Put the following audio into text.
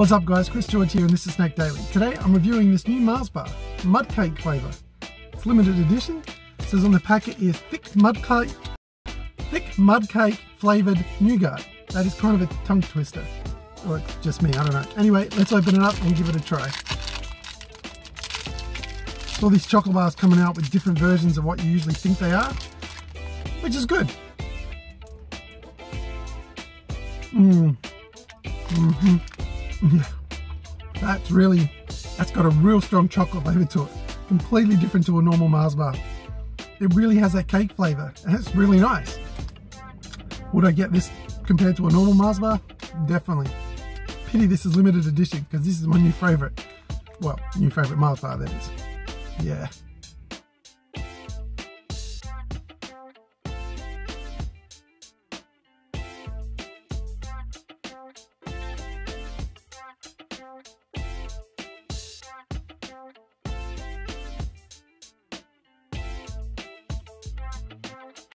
What's up guys, Chris George here and this is Snack Daily. Today I'm reviewing this new Mars Bar, mud cake flavour. It's limited edition. It says on the packet is thick mud cake flavoured nougat. That is kind of a tongue twister. Or it's just me, I don't know. Anyway, let's open it up and give it a try. All these chocolate bars coming out with different versions of what you usually think they are, which is good. Yeah. That's got a real strong chocolate flavour to it. Completely different to a normal Mars bar. It really has that cake flavour and it's really nice. Would I get this compared to a normal Mars bar? Definitely. Pity this is limited edition because this is my new favourite. Well, new favourite Mars bar that is. Yeah.